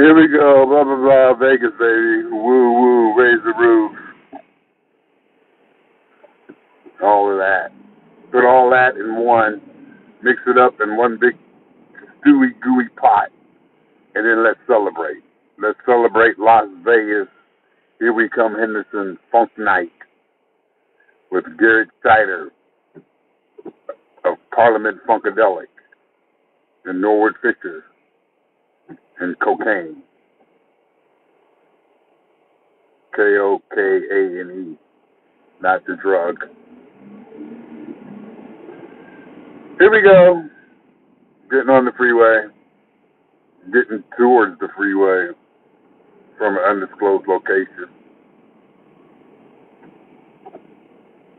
Here we go, blah, blah, blah, Vegas, baby. Woo, woo, raise the roof. All of that. Put all that in one. Mix it up in one big stewy, gooey pot. And then let's celebrate. Let's celebrate Las Vegas. Here we come, Henderson Funk Night with Garrett Snyder of Parliament Funkadelic and Norwood Fisher and Cocaine. Kokane, not the drug. Here we go. Getting on the freeway. Getting towards the freeway from an undisclosed location.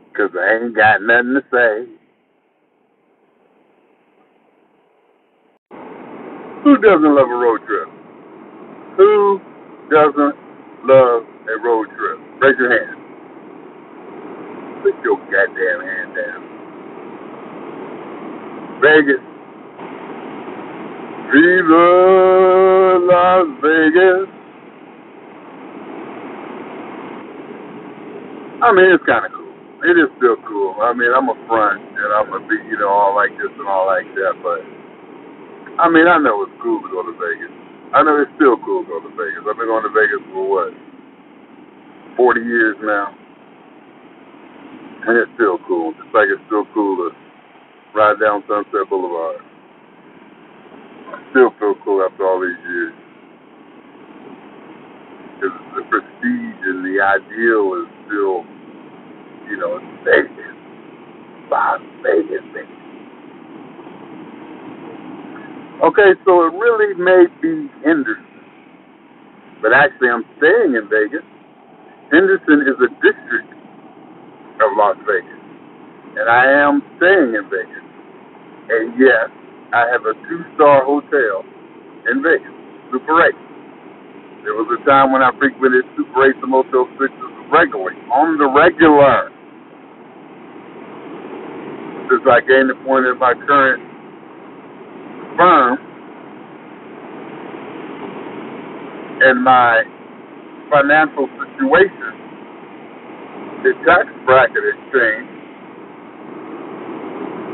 Because I ain't got nothing to say. Who doesn't love a road trip? Who doesn't love a road trip? Raise your hand. Put your goddamn hand down. Vegas. Viva Las Vegas. I mean, it's kind of cool. It is still cool. I mean, I'm a front, and I'm a big, you know, all like this and all like that, but I mean, I know it's cool to go to Vegas. I know it's still cool to go to Vegas. I've been going to Vegas for, 40 years now. And it's still cool. Just like it's still cool to ride down Sunset Boulevard. I still feel cool after all these years. Because the prestige and the ideal is still, you know, it's Vegas. Las Vegas, Vegas. Okay, so it really may be Henderson. But actually, I'm staying in Vegas. Henderson is a district of Las Vegas. And I am staying in Vegas. And yes, I have a 2-star hotel in Vegas, Super 8. There was a time when I frequented Super 8 to Motel 6 regularly, on the regular. Since I gained the point of my current firm and my financial situation, the tax bracket has changed.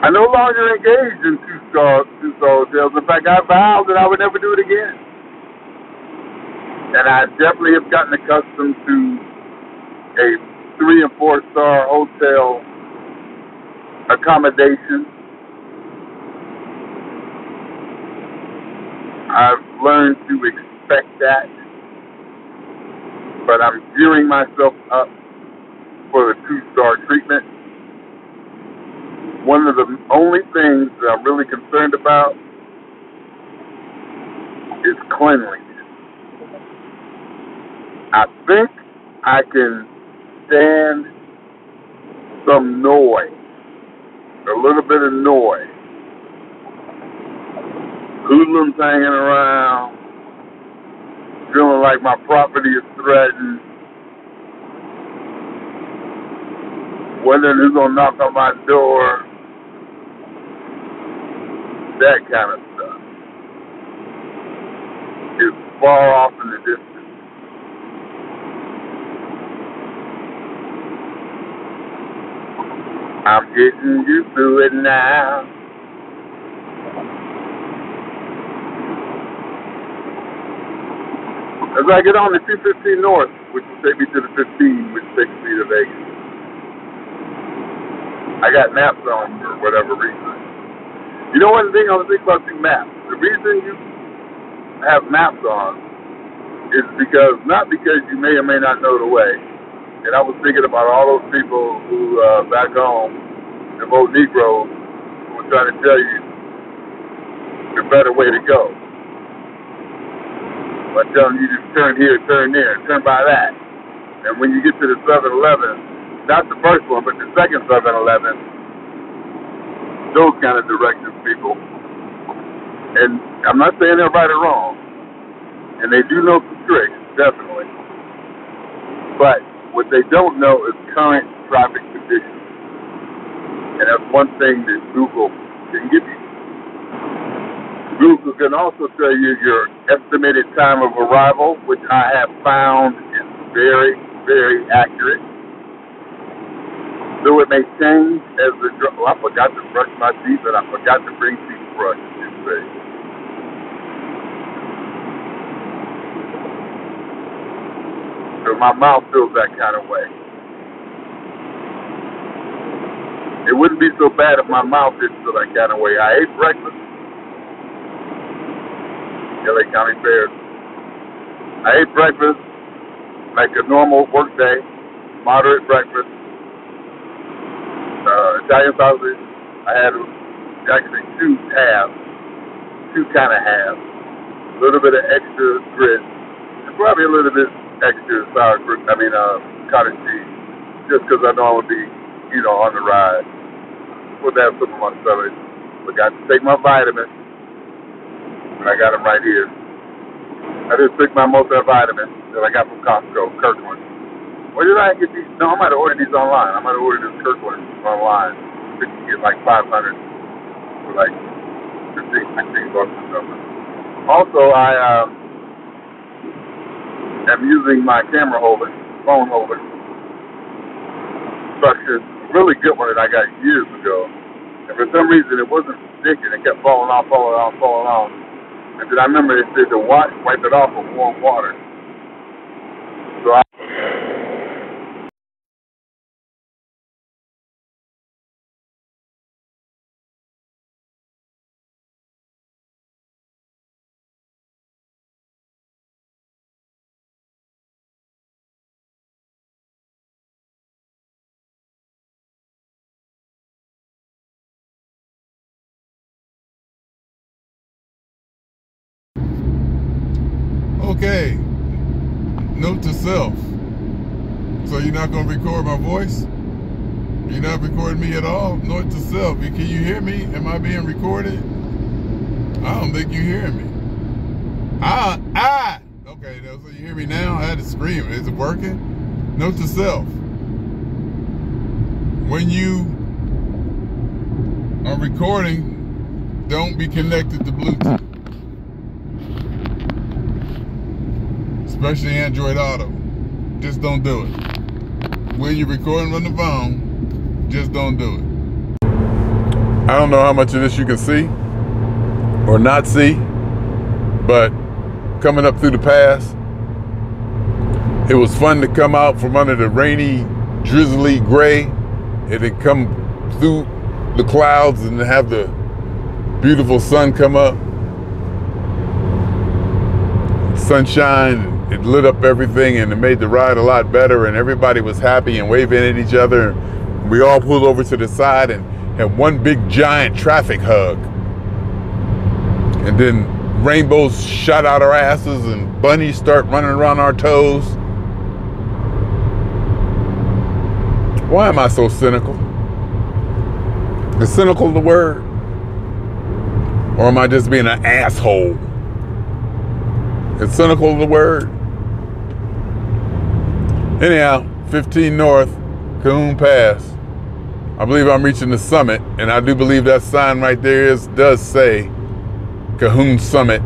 I no longer engaged in two-star hotels. In fact, I vowed that I would never do it again. And I definitely have gotten accustomed to a 3- and 4-star hotel accommodation. I've learned to expect that, but I'm gearing myself up for the 2-star treatment. One of the only things that I'm really concerned about is cleanliness. I think I can stand some noise, a little bit of noise. Hoodlums hanging around, feeling like my property is threatened, wondering who's going to knock on my door, that kind of stuff is far off in the distance. I'm getting used to it now. As I get on the 215 North, which will take me to the 15, which takes me to Vegas. I got maps on for whatever reason. You know one thing I was thinking about the maps? The reason you have maps on is because, not because you may or may not know the way, and I was thinking about all those people who, back home, the old Negroes, who were trying to tell you the better way to go. I tell them you just turn here, turn there, turn by that. And when you get to the 7-Eleven, not the first one, but the second 7-Eleven, those kind of directions, people. And I'm not saying they're right or wrong. And they do know some tricks, definitely. But what they don't know is current traffic conditions. And that's one thing that Google can give you. Google can also tell you your estimated time of arrival, which I have found is very, very accurate. Though it may change as the... Oh, I forgot to brush my teeth, and I forgot to bring toothbrush. So my mouth feels that kind of way. It wouldn't be so bad if my mouth didn't feel that kind of way. I ate breakfast. LA County Fair. I ate breakfast like a normal work day, moderate breakfast. Italian sausage. I had actually two kind of halves, a little bit of extra grit, and probably a little bit extra cottage cheese, just because I know I would be, on the ride. Put that something on my stomach. Forgot to take my vitamins, and I got them right here. I just took my multivitamin that I got from Costco, Kirkland. Or did I get these? No, I might have ordered these online. I might have ordered this Kirkland online. I think you get like 500 for like 15 bucks or something. Also, I am using my camera holder, phone holder structure. A really good one that I got years ago. And for some reason, it wasn't sticking. It kept falling off. And then I remember it said to wipe it off with warm water. So I... Okay, note to self. So you're not going to record my voice? You're not recording me at all? Note to self. Can you hear me? Am I being recorded? I don't think you hear me. Okay, so you hear me now? I had to scream. Is it working? Note to self. When you are recording, don't be connected to Bluetooth. Especially Android Auto. Just don't do it. When you're recording on the phone, just don't do it. I don't know how much of this you can see or not see, but coming up through the pass, it was fun to come out from under the rainy, drizzly gray and then come through the clouds and have the beautiful sun come up. Sunshine. It lit up everything and it made the ride a lot better, and everybody was happy and waving at each other. We all pulled over to the side and had one big giant traffic hug. And then rainbows shot out our asses and bunnies start running around our toes. Why am I so cynical? Is cynical the word? Or am I just being an asshole? Is cynical the word? Anyhow, 15 North, Cajon Pass. I believe I'm reaching the summit, and I do believe that sign right there does say Cajon Summit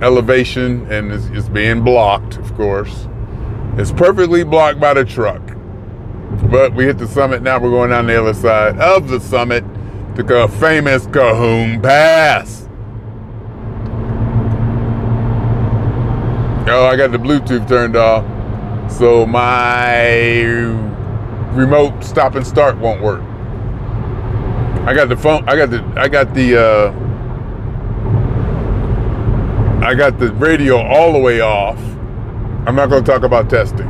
elevation, and it's being blocked, of course. It's perfectly blocked by the truck. But we hit the summit, now we're going down the other side of the summit to the famous Cajon Pass. Oh, I got the Bluetooth turned off, so my remote stop and start won't work. I got the phone. I got the radio all the way off. I'm not going to talk about testing.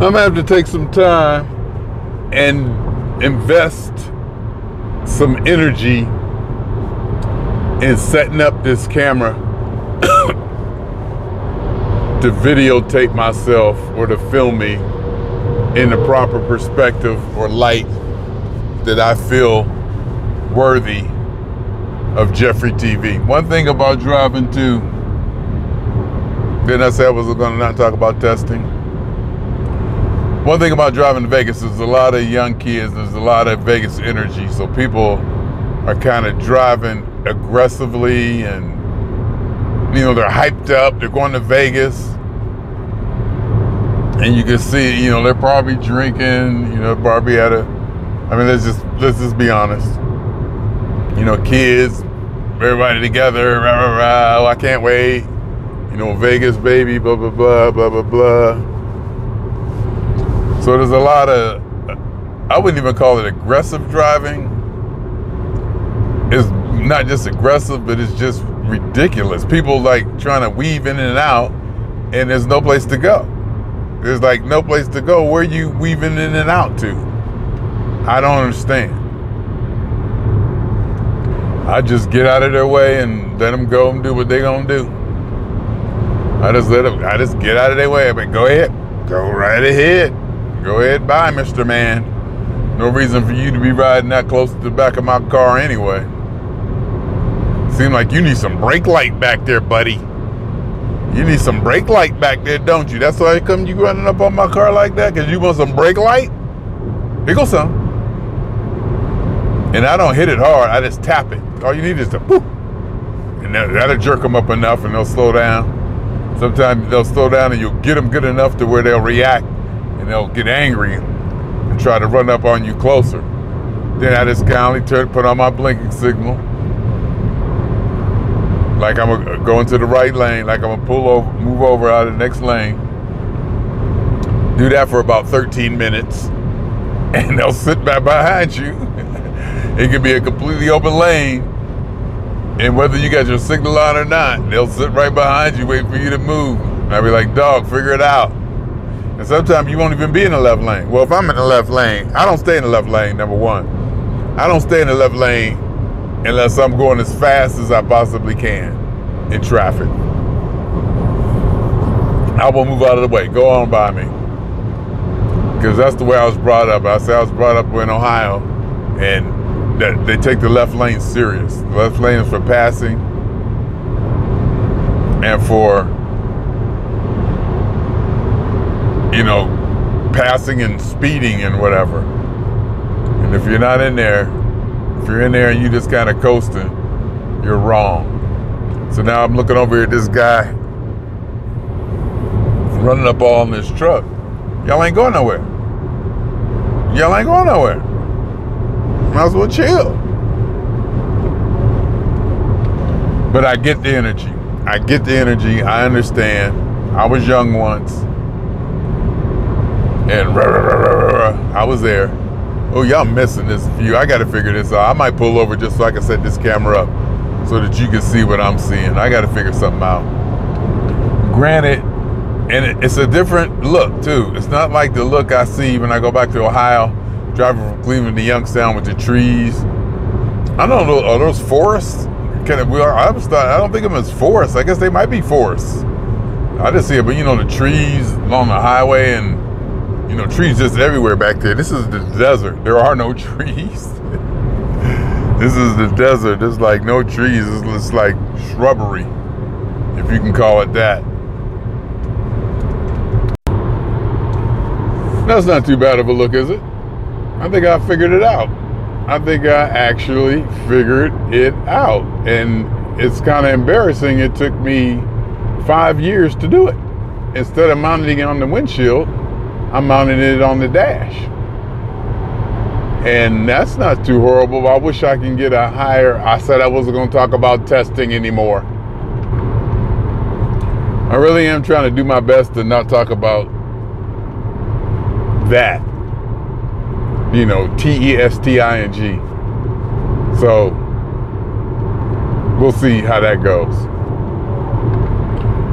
I'm going to have to take some time and invest some energy in setting up this camera to videotape myself or to film me in the proper perspective or light that I feel worthy of Jeffery TV. One thing about driving to, didn't I say I was gonna not talk about testing? One thing about driving to Vegas is a lot of young kids, there's a lot of Vegas energy, so people are kind of driving aggressively and, you know, they're hyped up, they're going to Vegas. And you can see, you know, they're probably drinking, you know, probably at a, I mean, let's just be honest. You know, kids, everybody together, rah, rah, rah, oh, I can't wait. You know, Vegas, baby, blah, blah, blah, blah, blah, blah. So there's a lot of, I wouldn't even call it aggressive driving. It's not just aggressive, but it's just ridiculous. People like trying to weave in and out, and there's no place to go. There's like no place to go. Where are you weaving in and out to? I don't understand. I just get out of their way and let them go and do what they gonna do. I just get out of their way. But go ahead, go right ahead. Go ahead, bye, Mr. Man. No reason for you to be riding that close to the back of my car anyway. Seems like you need some brake light back there, buddy. You need some brake light back there, don't you? That's why come you running up on my car like that? Because you want some brake light? Here goes some. And I don't hit it hard. I just tap it. All you need is to poof. And that'll jerk them up enough and they'll slow down. Sometimes they'll slow down and you'll get them good enough to where they'll react and they'll get angry and try to run up on you closer. Then I just kindly turn, put on my blinking signal. Like I'm gonna go into the right lane, like I'm gonna pull over, move over out of the next lane. Do that for about 13 minutes, and they'll sit back behind you. It could be a completely open lane, and whether you got your signal on or not, they'll sit right behind you, wait for you to move. And I'll be like, dog, figure it out. And sometimes you won't even be in the left lane. Well, if I'm in the left lane, I don't stay in the left lane, number one. I don't stay in the left lane unless I'm going as fast as I possibly can in traffic. I will move out of the way, go on by me. Because that's the way I was brought up. I say I was brought up in Ohio, and that they take the left lane serious. The left lane is for passing and for, you know, passing and speeding and whatever. And if you're not in there, if you're in there and you just kind of coasting, you're wrong. So now I'm looking over here at this guy running up all in this truck. Y'all ain't going nowhere. Y'all ain't going nowhere. Might as well chill. But I get the energy. I get the energy. I understand. I was young once. And rah, rah, rah, rah, rah, I was there. Oh, y'all missing this view. I got to figure this out. I might pull over just so I can set this camera up so that you can see what I'm seeing. I got to figure something out. Granted, and it's a different look, too. It's not like the look I see when I go back to Ohio, driving from Cleveland to Youngstown with the trees. I don't know, are those forests? I don't think of them as forests. I guess they might be forests. I just see it, but, you know, the trees along the highway and, you know, trees just everywhere back there. This is the desert. There are no trees. This is the desert. There's like no trees. It's like shrubbery, if you can call it that. That's not too bad of a look, is it? I think I figured it out. I think I actually figured it out. And it's kind of embarrassing. It took me 5 years to do it. Instead of mounting it on the windshield, I mounted it on the dash. And that's not too horrible. I wish I can get a higher. I said I wasn't going to talk about testing anymore. I really am trying to do my best to not talk about that. You know, testing. So we'll see how that goes.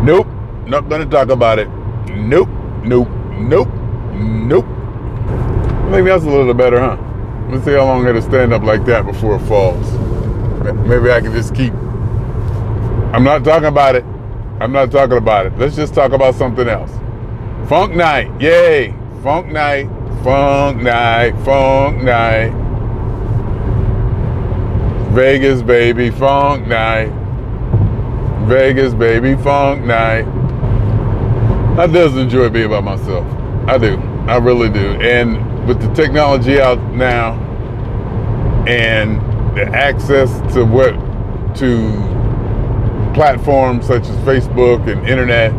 Nope. Not going to talk about it. Nope. Nope. Nope. Nope. I think that's a little better, huh? Let's see how long it'll stand up like that before it falls. Maybe I can just keep. I'm not talking about it. I'm not talking about it. Let's just talk about something else. Funk night. Yay. Funk night. Funk night. Funk night. Vegas, baby. Funk night. Vegas, baby. Funk night. I just enjoy being by myself. I do. I really do. And with the technology out now and the access to platforms such as Facebook and internet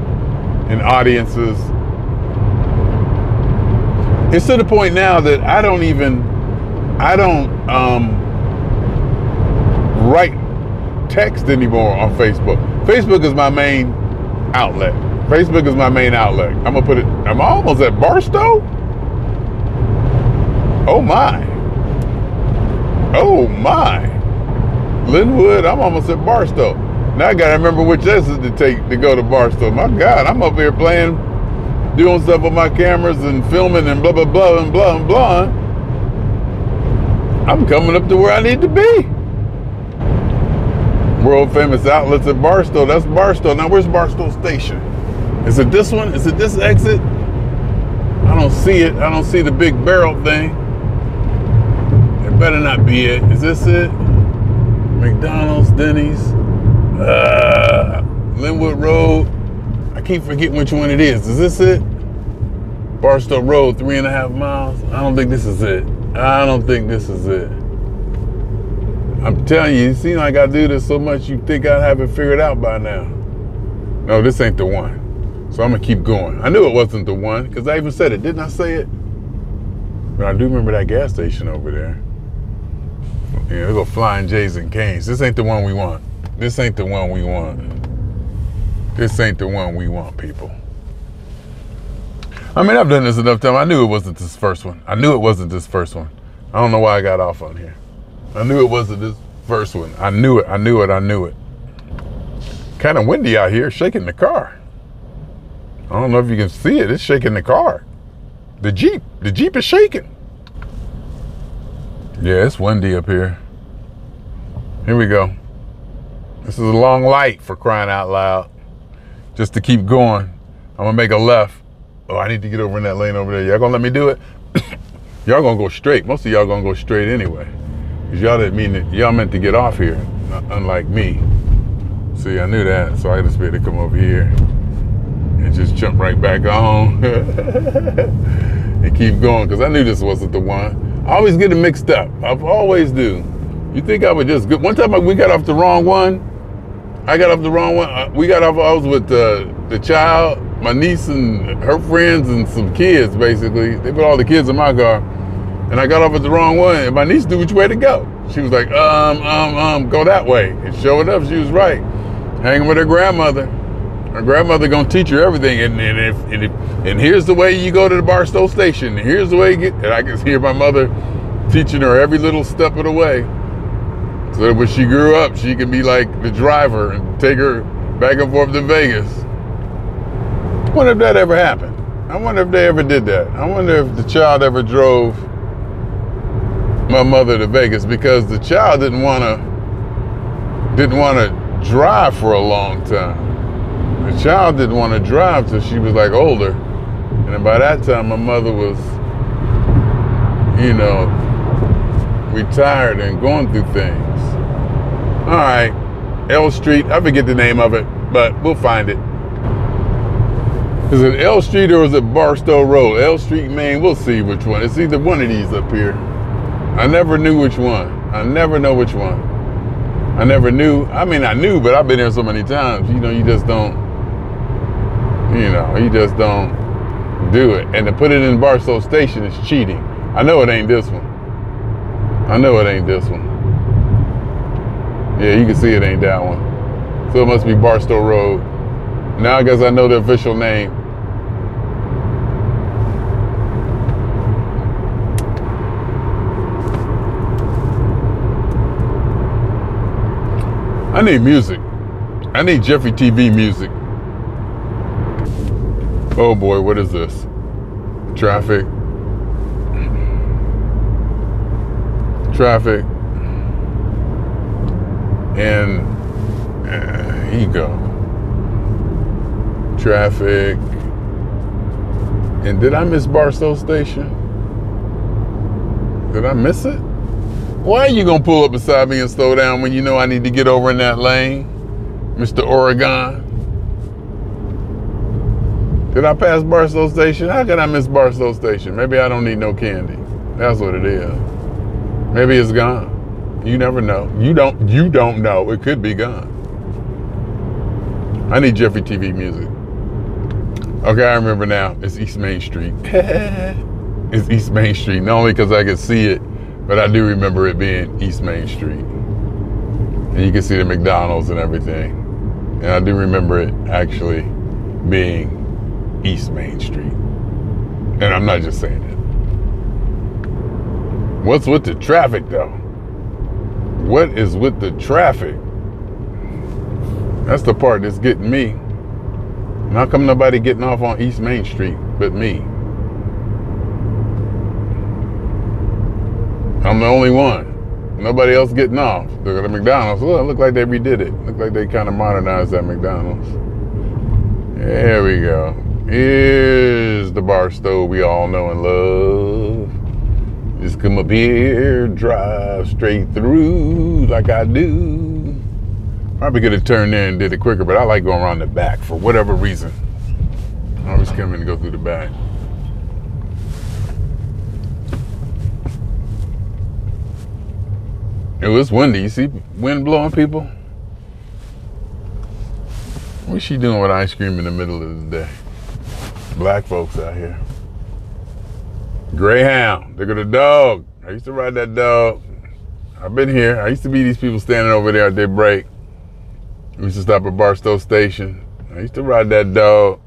and audiences, it's to the point now that I don't write text anymore on Facebook. Facebook is my main outlet. I'm gonna put it, I'm almost at Barstow. Oh my. Linwood, I'm almost at Barstow. Now I gotta remember which exit to take to go to Barstow. My God, I'm up here playing, doing stuff with my cameras and filming and blah, blah, blah, and blah, and blah. I'm coming up to where I need to be. World famous outlets at Barstow. That's Barstow. Now where's Barstow Station? Is it this one? Is it this exit? I don't see it. I don't see the big barrel thing. It better not be it. Is this it? McDonald's, Denny's, Linwood Road. I keep forgetting which one it is. Is this it? Barstow Road, 3.5 miles. I don't think this is it. I'm telling you, it seems like I do this so much you think I have it figured out by now. No, this ain't the one. So I'm gonna keep going. I knew it wasn't the one, because I even said it. Didn't I say it? But I do remember that gas station over there. Yeah, they go flying J's and K's. This ain't the one we want. People. I mean, I've done this enough time. I knew it wasn't this first one. I don't know why I got off on here. I knew it wasn't this first one. Kind of windy out here, shaking the car. I don't know if you can see it. It's shaking the car. The Jeep is shaking. Yeah, it's windy up here. Here we go. This is a long light, for crying out loud. Just to keep going. I'm gonna make a left. Oh, I need to get over in that lane over there. Y'all gonna let me do it? Y'all gonna go straight. Most of y'all gonna go straight anyway. Cause y'all didn't mean that, y'all meant to get off here, unlike me. See, I knew that, so I just better come over here and just jump right back on and keep going, cause I knew this wasn't the one. I always get it mixed up. I always do. You think I would just go? One time we got off the wrong one. We got off. I was with the child, my niece and her friends, and some kids. Basically, they put all the kids in my car, and I got off at the wrong one. And my niece knew which way to go. She was like, go that way. And sure enough, she was right. Hanging with her grandmother. Her grandmother gonna teach her everything, and here's the way you go to the Barstow Station. And here's the way you get. And I can hear my mother teaching her every little step of the way, so that when she grew up, she could be like the driver and take her back and forth to Vegas. I wonder if that ever happened. I wonder if they ever did that. I wonder if the child ever drove my mother to Vegas, because the child didn't wanna drive for a long time. The child didn't want to drive till she was like older, and by that time my mother was, you know, retired and going through things. All right, L Street, I forget the name of it, but we'll find it. Is it L Street or is it Barstow Road? L Street, Maine, we'll see which one. It's either one of these up here. I never knew which one. I never know which one. I never knew. I mean, I knew, but I've been here so many times, you know, you just don't do it. And to put it in Barstow Station is cheating. I know it ain't this one. Yeah, you can see it ain't that one. So it must be Barstow Road. Now I guess I know the official name. I need music. I need Jeffery TV music. Oh boy, what is this? Traffic. And here you go. Traffic. And did I miss Barstow Station? Did I miss it? Why are you gonna pull up beside me and slow down when you know I need to get over in that lane, Mr. Oregon? Did I pass Barstow Station? How could I miss Barstow Station? Maybe I don't need no candy. That's what it is. Maybe it's gone. You never know. You don't know. It could be gone. I need Jeffery TV music. Okay, I remember now. It's East Main Street. It's East Main Street. Not only because I could see it, but I do remember it being East Main Street. And you can see the McDonald's and everything. And I do remember it actually being East Main Street. And I'm not just saying that. What's with the traffic though? What is with the traffic? That's the part that's getting me. And how come nobody getting off on East Main Street but me? I'm the only one. Nobody else getting off. Look at the McDonald's. Look, it looked like they redid it. Looked like they kind of modernized that McDonald's. There we go. Here's the Barstow we all know and love. Just come up here, drive straight through like I do. Probably could have turned there and did it quicker, but I like going around the back for whatever reason. I always come in and go through the back. It was windy. You see wind blowing, people? What's she doing with ice cream in the middle of the day? Black folks out here. Greyhound. Look at the dog. I used to ride that dog. I've been here. I used to be these people standing over there at their break. We used to stop at Barstow Station. I used to ride that dog.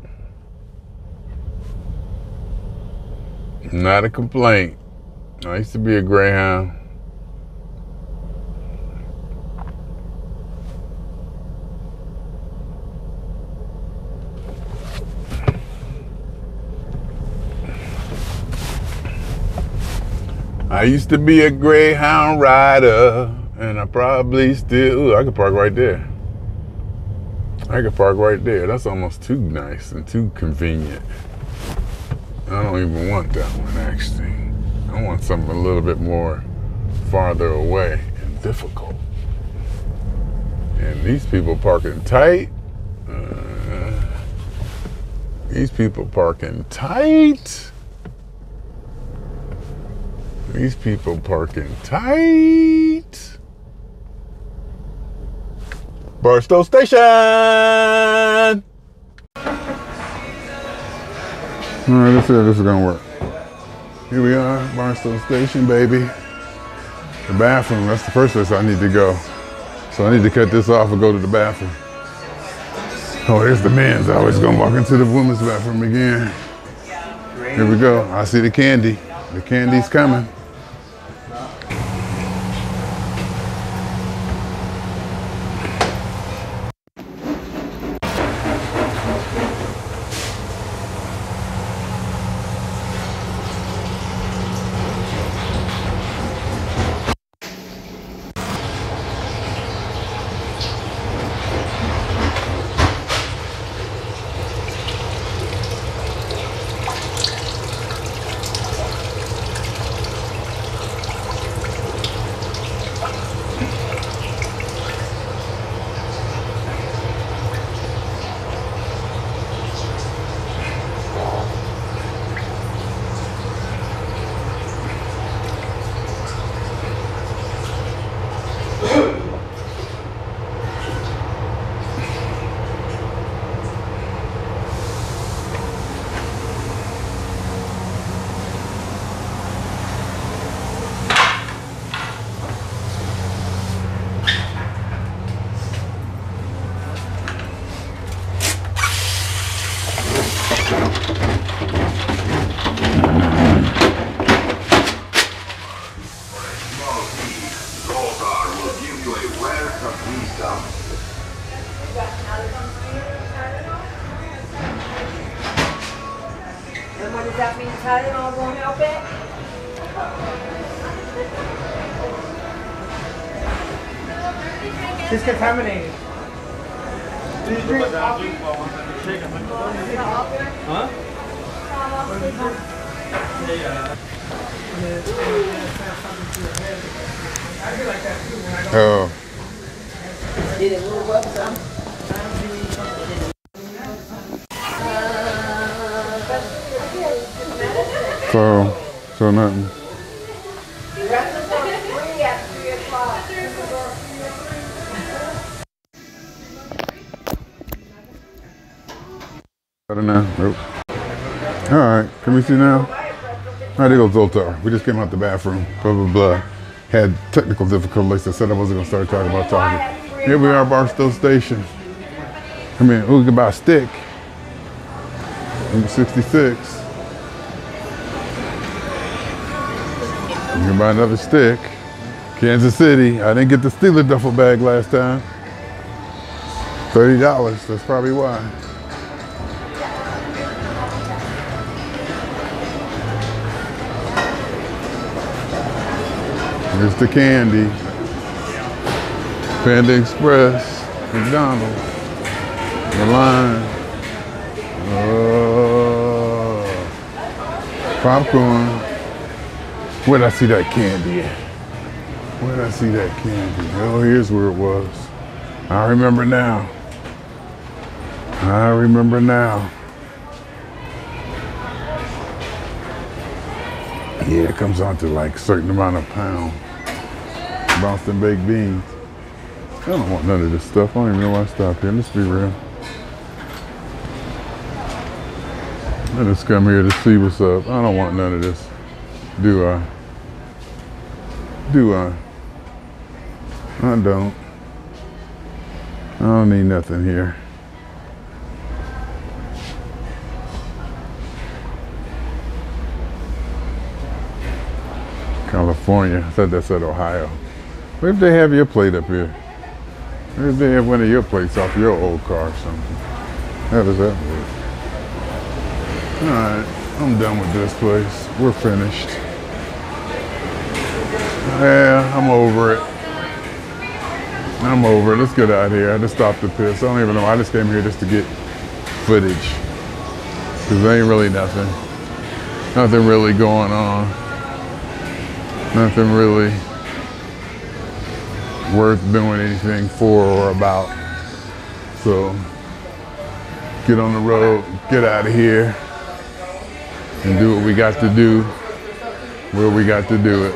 Not a complaint. I used to be a Greyhound. I used to be a Greyhound rider, and I probably still... Ooh, I could park right there. I could park right there. That's almost too nice and too convenient. I don't even want that one, actually. I want something a little bit more farther away and difficult. And these people parking tight. These people parking tight. These people parking tight. Barstow Station! Alright, let's see if this is gonna work. Here we are, Barstow Station, baby. The bathroom, that's the first place I need to go. So I need to cut this off and go to the bathroom. Oh, there's the men's. I always gonna walk into the women's bathroom again. Here we go. I see the candy. The candy's coming. So nothing. I don't know. Oops. All right, can we see now? All right, there goes Zoltar. We just came out the bathroom. Blah, blah, blah. Had technical difficulties. I said I wasn't going to start talking about talking. Here we are, Barstow Station. I mean, we can buy a stick. Number 66. You can buy another stick. Kansas City. I didn't get the Steeler duffel bag last time. $30. That's probably why. Here's the candy. Panda Express. McDonald's. The line. Oh. Popcorn. Where did I see that candy at? Where did I see that candy? Oh, here's where it was. I remember now. I remember now. Yeah, it comes out to like a certain amount of pound. Boston baked beans. I don't want none of this stuff. I don't even know why I stopped here. Let's be real. I just come here to see what's up. I don't want none of this. Do I? Do I? I don't. I don't need nothing here. California. I thought that said Ohio. What if they have your plate up here? What if they have one of your plates off your old car or something? How does that work? All right. I'm done with this place. We're finished. Yeah, I'm over it. I'm over it. Let's get out of here. I just stopped to piss. I don't even know. I just came here just to get footage. Because there ain't really nothing. Nothing really going on. Nothing really worth doing anything for or about. So, get on the road. Get out of here. And do what we got to do, where we got to do it.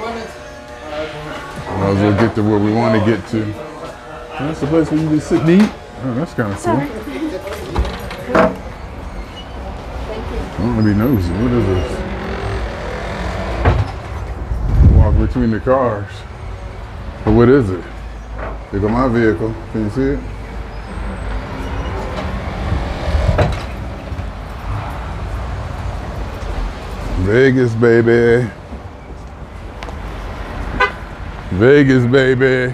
Might as well get to where we want to get to. That's the place where you can sit and eat. Oh, that's kind of cool. I don't really know. What is this? Walk between the cars. But what is it? Here go my vehicle. Can you see it? Vegas, baby. Vegas, baby.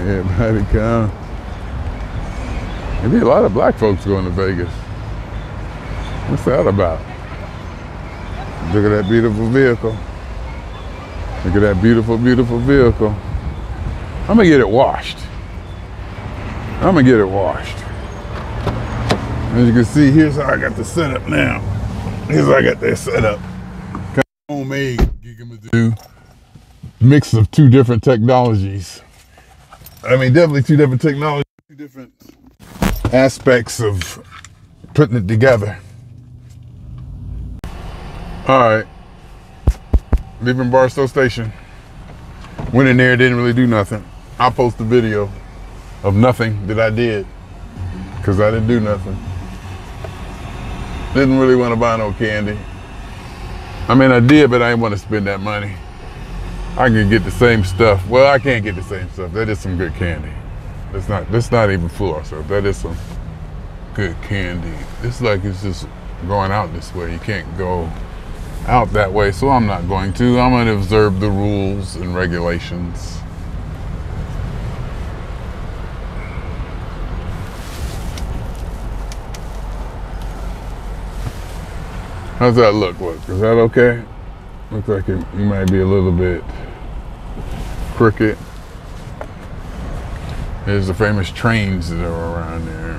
Everybody come. There'd be a lot of black folks going to Vegas. What's that about? Look at that beautiful vehicle. Look at that beautiful, beautiful vehicle. I'm gonna get it washed. I'm gonna get it washed. As you can see, here's how I got the setup now. Here's what I got that set up. Kind of homemade gigamadoo. Mix of two different technologies. I mean, definitely two different technologies. Two different aspects of putting it together. Alright. Leaving Barstow Station. Went in there, didn't really do nothing. I'll post a video of nothing that I did. Because I didn't do nothing. Didn't really want to buy no candy. I mean, I did, but I didn't want to spend that money. I can get the same stuff. Well, I can't get the same stuff. That is some good candy. Let's not even fool ourselves. That is some good candy. It's like it's just going out this way. You can't go out that way, so I'm not going to. I'm going to observe the rules and regulations. How's that look? What, is that okay? Looks like it might be a little bit crooked. There's the famous trains that are around there.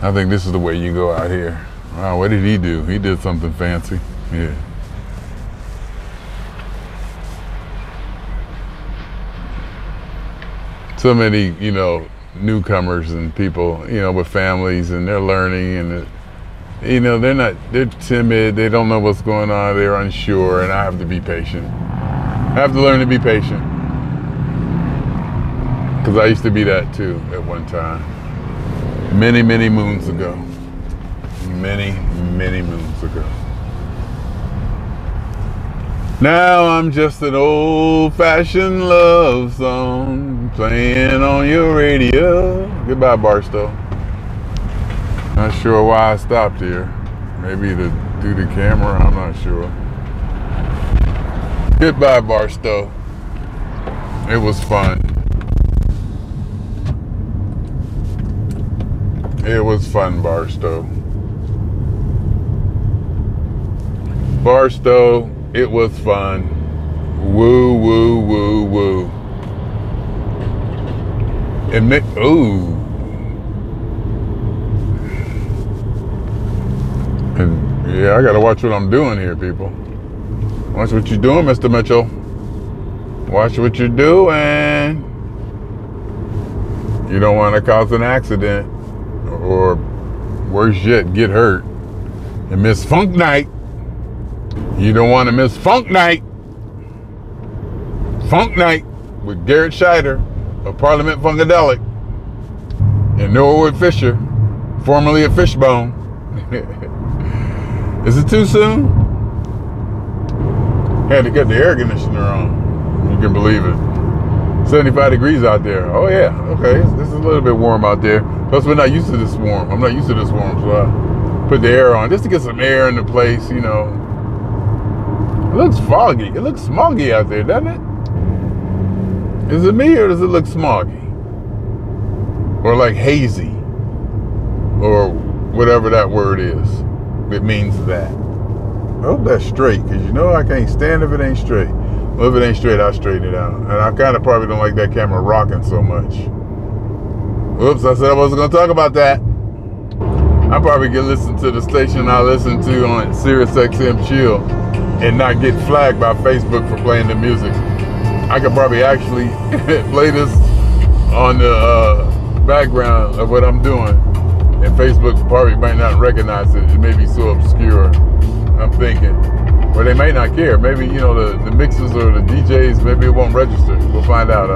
I think this is the way you go out here. Wow, what did he do? He did something fancy. Yeah. So many, you know, newcomers and people, you know, with families, and they're learning, and you know, they're timid, they don't know what's going on, they're unsure, and I have to be patient. I have to learn to be patient, because I used to be that too at one time, many, many moons ago, many, many moons ago. Now I'm just an old-fashioned love song playing on your radio. Goodbye, Barstow. Not sure why I stopped here. Maybe to do the camera, I'm not sure. Goodbye, Barstow. It was fun. It was fun, Barstow. Barstow. It was fun. Woo, woo, woo, woo. And ooh. And yeah, I gotta watch what I'm doing here, people. Watch what you're doing, Mr. Mitchell. Watch what you're doing. You don't want to cause an accident, or worse yet, get hurt. And miss Funk Night. You don't want to miss Funk Night. Funk Night with Garrett Snyder of Parliament Funkadelic and Norwood Fisher, formerly of Fishbone. Is it too soon? Had to get the air conditioner on. You can believe it. 75 degrees out there. Oh yeah, okay. This is a little bit warm out there. Plus we're not used to this warm. I'm not used to this warm, so I put the air on just to get some air in the place, you know. It looks foggy. It looks smoggy out there, doesn't it? Is it me, or does it look smoggy? Or like hazy? Or whatever that word is. It means that. I hope that's straight, because you know I can't stand if it ain't straight. Well, if it ain't straight, I'll straighten it out. And I kind of probably don't like that camera rocking so much. Oops, I said I wasn't going to talk about that. I probably could listen to the station I listen to on SiriusXM Chill and not get flagged by Facebook for playing the music. I could probably actually play this on the background of what I'm doing, and Facebook probably might not recognize it. It may be so obscure, I'm thinking. Or they may not care. Maybe, you know, the mixers or the DJs, maybe it won't register. We'll find out.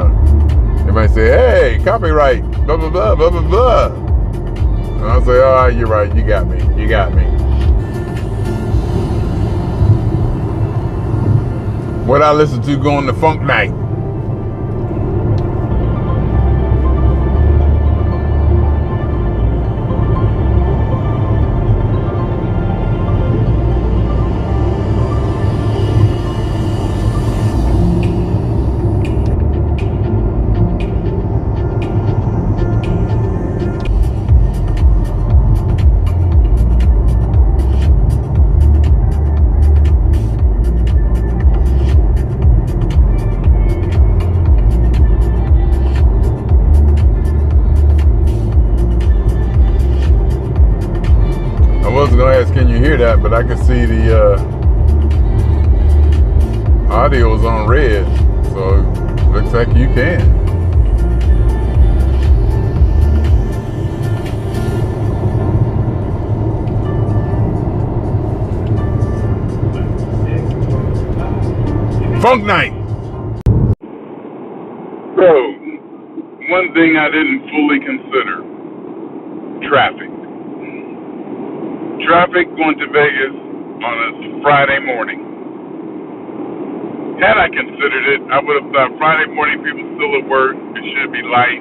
They might say, hey, copyright, blah, blah, blah, blah, blah, blah. And I'll say, all right, you're right, you got me, you got me. What I listen to going to Funk Night. That, but I could see the audio is on red, so it looks like you can. Funk Night! Bro, one thing I didn't fully consider, traffic. Traffic going to Vegas on a Friday morning. Had I considered it, I would have thought Friday morning people still at work. It should be light.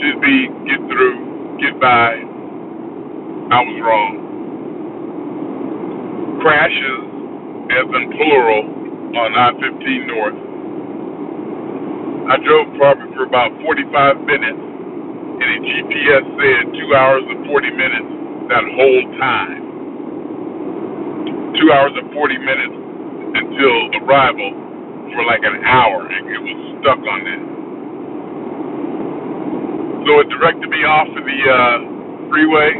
Should be get through, get by. I was wrong. Crashes, as in plural, on I-15 North. I drove probably for about 45 minutes, and a GPS said 2 hours and 40 minutes. That whole time. 2 hours and 40 minutes until arrival for like an hour. It was stuck on that. So it directed me off of the freeway,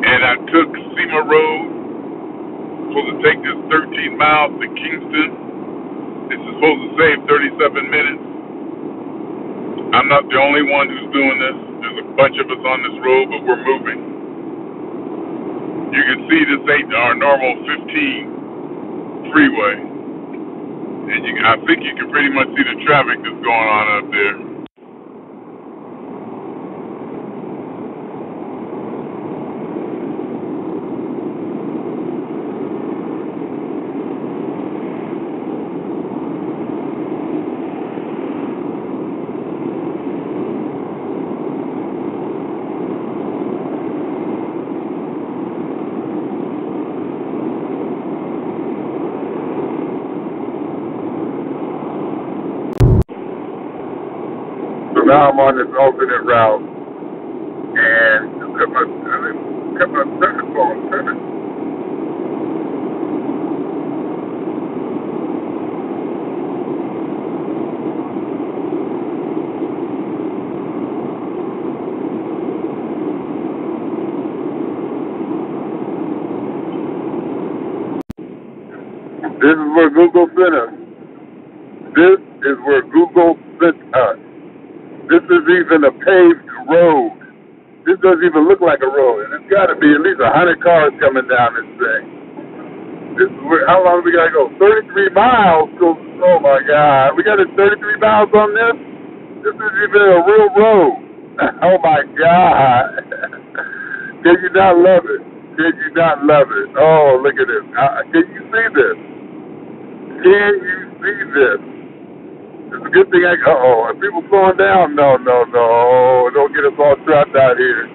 and I took SEMA Road. Supposed to take this 13 miles to Kingston. It's supposed to save 37 minutes. I'm not the only one who's doing this. There's a bunch of us on this road, but we're moving. You can see this ain't our normal 15 freeway. And I think you can pretty much see the traffic that's going on up there. Now I'm on this alternate route, and I mean, second phone, This is where Google sent us. This is where Google sent us. This is even a paved road. This doesn't even look like a road. And it's got to be at least 100 cars coming down this thing. This is where, how long do we got to go? 33 miles? Oh, my God. We got to 33 miles on this? This isn't even a real road. Oh, my God. Did you not love it? Did you not love it? Oh, look at this. Did you see this? Can you see this? It's a good thing uh-oh, are people slowing down? No, don't get us all trapped out here.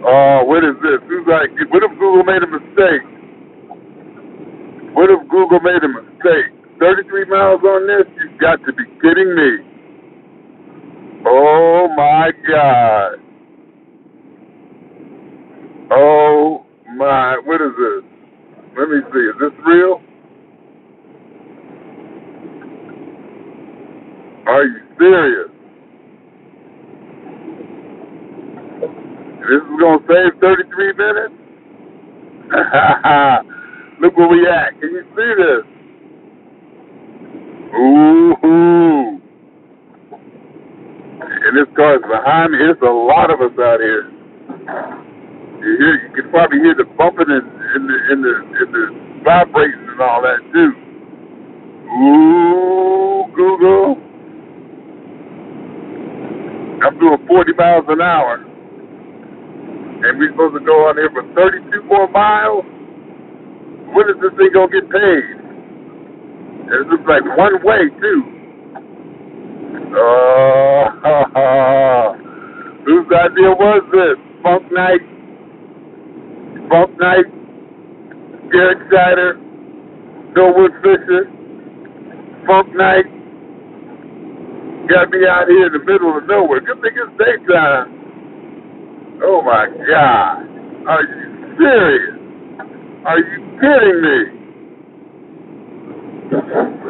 Oh, what is this? What if Google made a mistake? 33 miles on this? You've got to be kidding me. Oh, my God. Oh, my, what is this? Let me see, is this real? Are you serious? This is going to save 33 minutes? Look where we at. Can you see this? Ooh. And this car is behind me. There's a lot of us out here. You can probably hear the bumping and the vibrations and all that, too. Ooh, Google. I'm doing 40 miles an hour, and we're supposed to go on here for 32 more miles? When is this thing going to get paid? And it looks like one way, too. Whose idea was this? Funk Night, Garrett Snyder, Norwood Fisher, Funk Night, got me out here in the middle of nowhere. Good thing it's daytime. Oh, my God. Are you serious? Are you kidding me?